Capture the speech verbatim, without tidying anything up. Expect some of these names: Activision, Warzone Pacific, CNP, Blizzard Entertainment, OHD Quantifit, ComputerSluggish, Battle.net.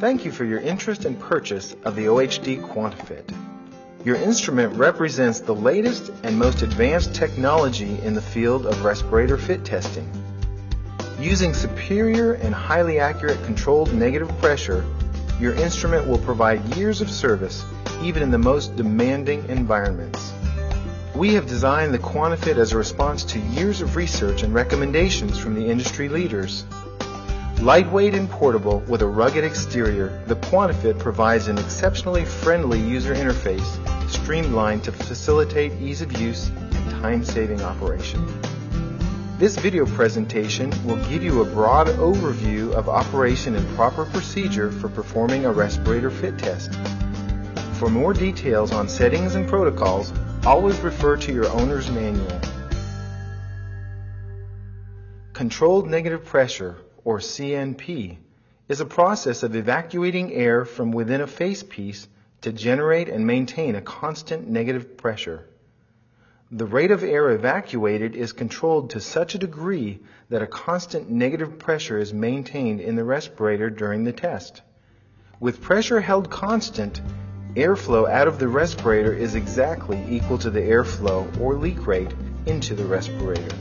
Thank you for your interest and purchase of the O H D Quantifit. Your instrument represents the latest and most advanced technology in the field of respirator fit testing. Using superior and highly accurate controlled negative pressure, your instrument will provide years of service even in the most demanding environments. We have designed the Quantifit as a response to years of research and recommendations from the industry leaders. Lightweight and portable with a rugged exterior, the Quantifit provides an exceptionally friendly user interface streamlined to facilitate ease of use and time-saving operation. This video presentation will give you a broad overview of operation and proper procedure for performing a respirator fit test. For more details on settings and protocols, always refer to your owner's manual. Controlled negative pressure, or C N P, is a process of evacuating air from within a face piece to generate and maintain a constant negative pressure. The rate of air evacuated is controlled to such a degree that a constant negative pressure is maintained in the respirator during the test. With pressure held constant, airflow out of the respirator is exactly equal to the airflow or leak rate into the respirator.